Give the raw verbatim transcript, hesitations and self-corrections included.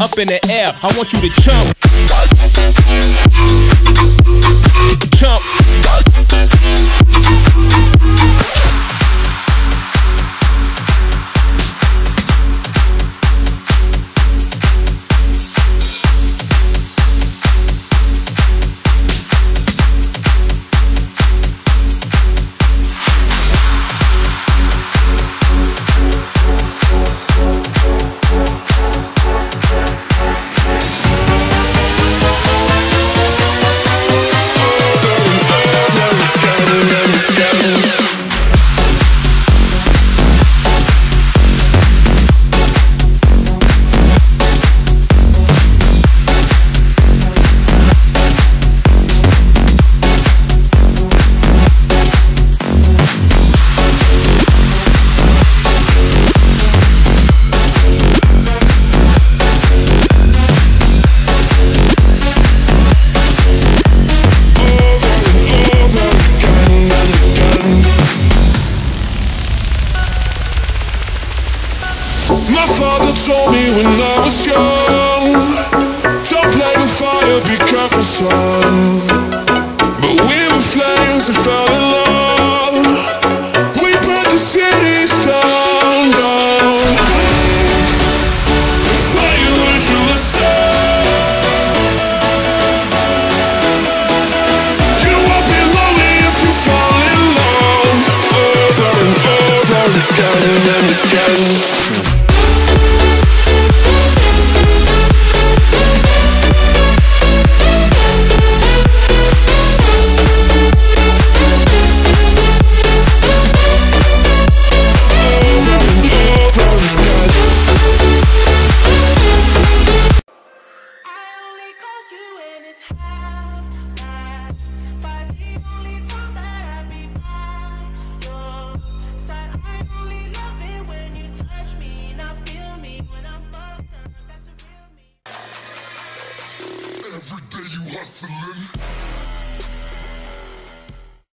up in the air. I want you to jump, jump, told me when I was young, don't play with fire, be careful son. But we were flames and fell in love. We burned the cities down, down. Fire, would you listen? You won't be lonely if you fall in love. Over and over again and again. Every day you hustling.